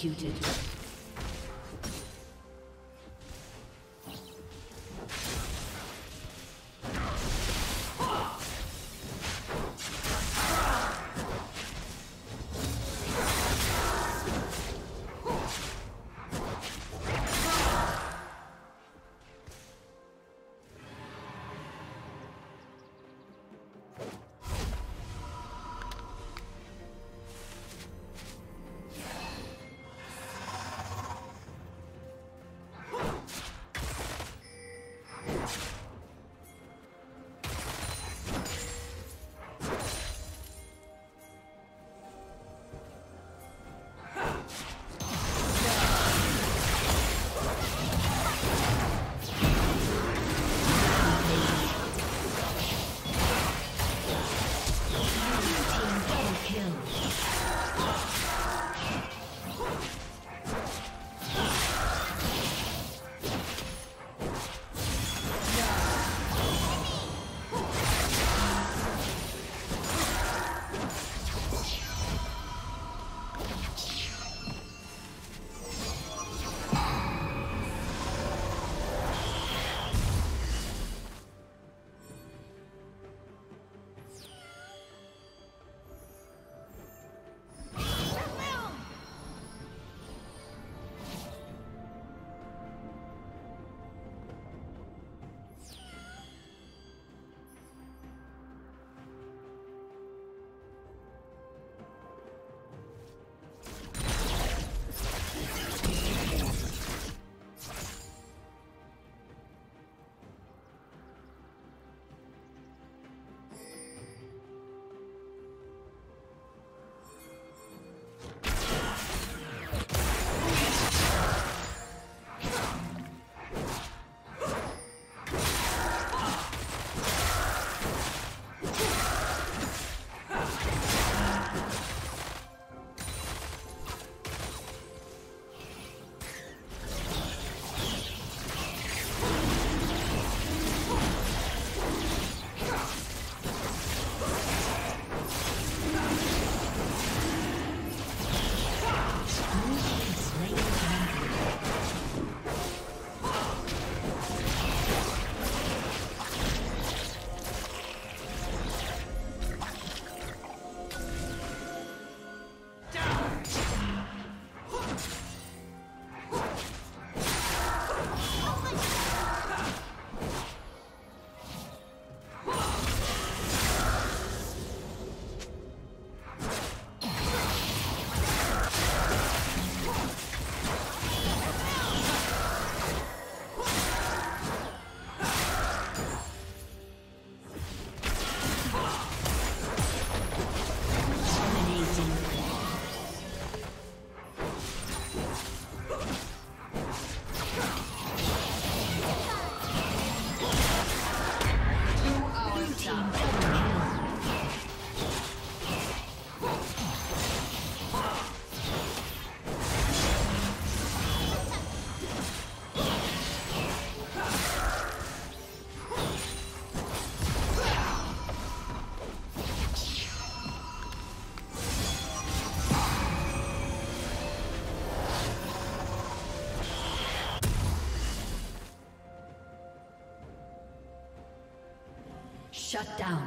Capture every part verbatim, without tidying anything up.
executed. Shut down. Yeah.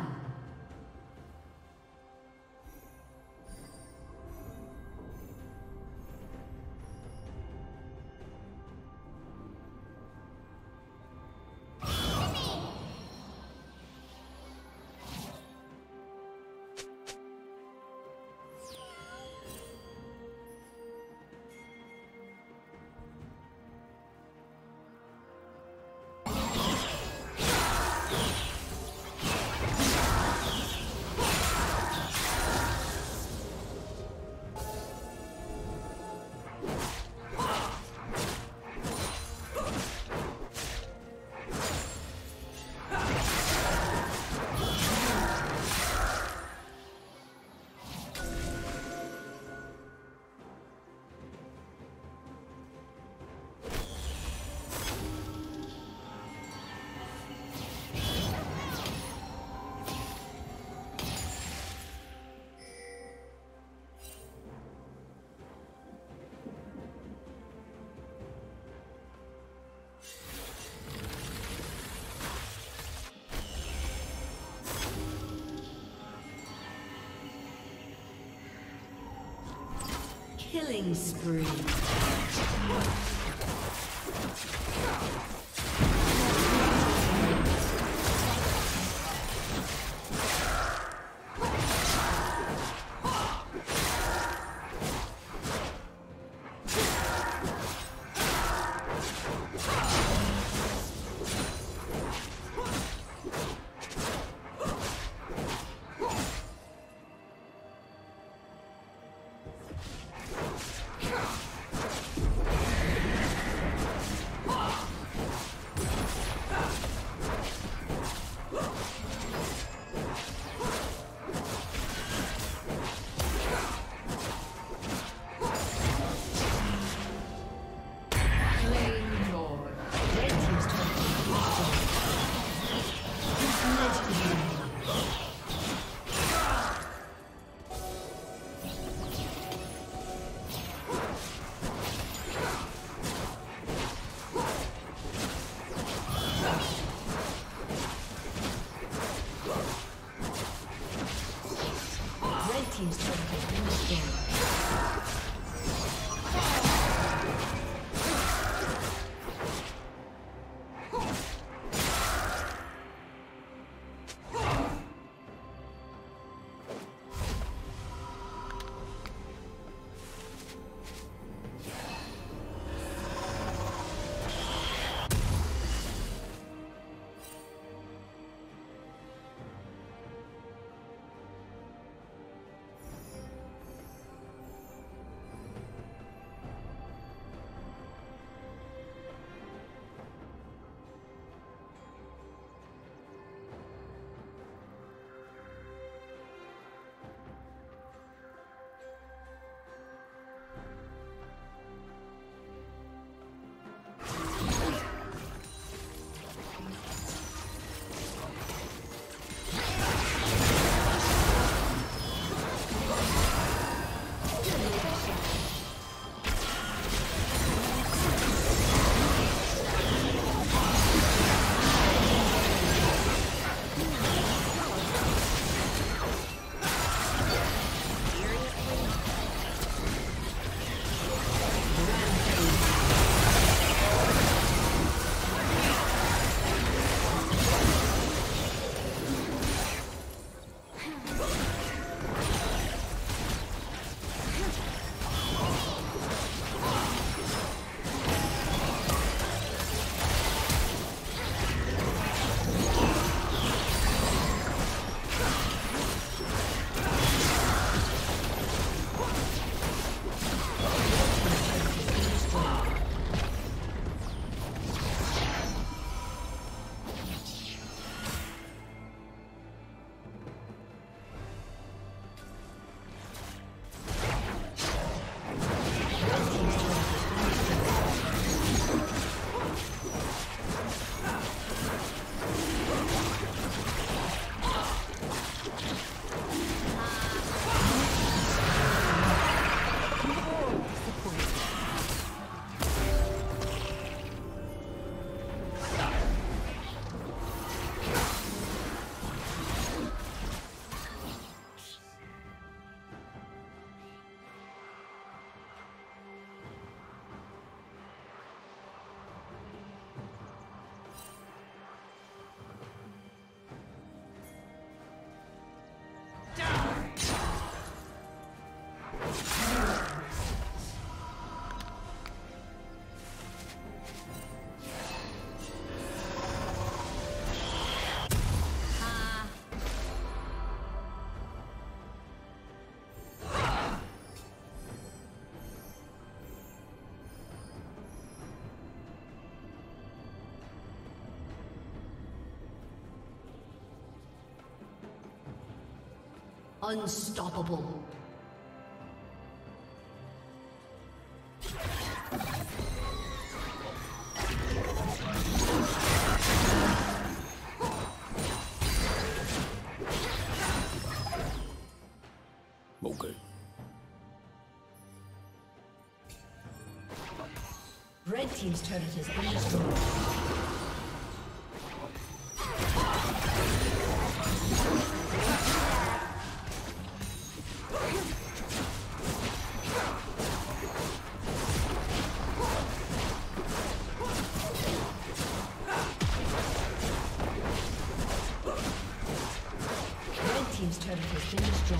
Killing spree. Unstoppable. Okay. Red team's turret has been destroyed. has been destroyed.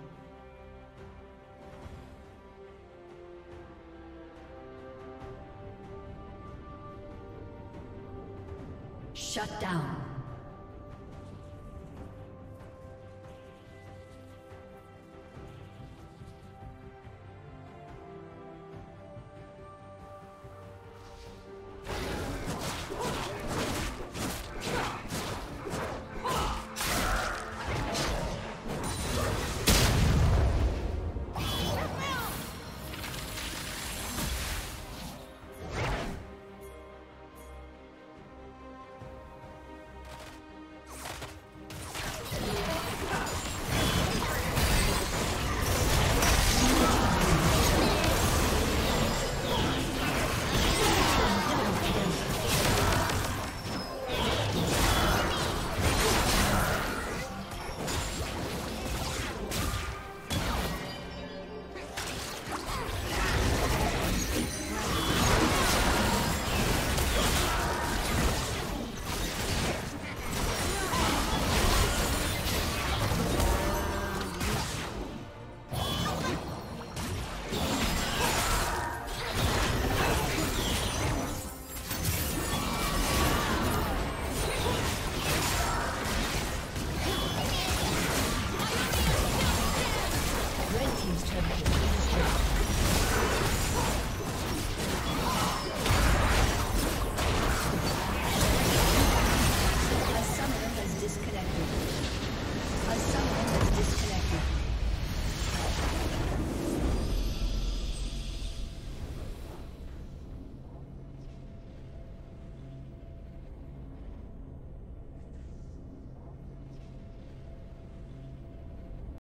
Shut down.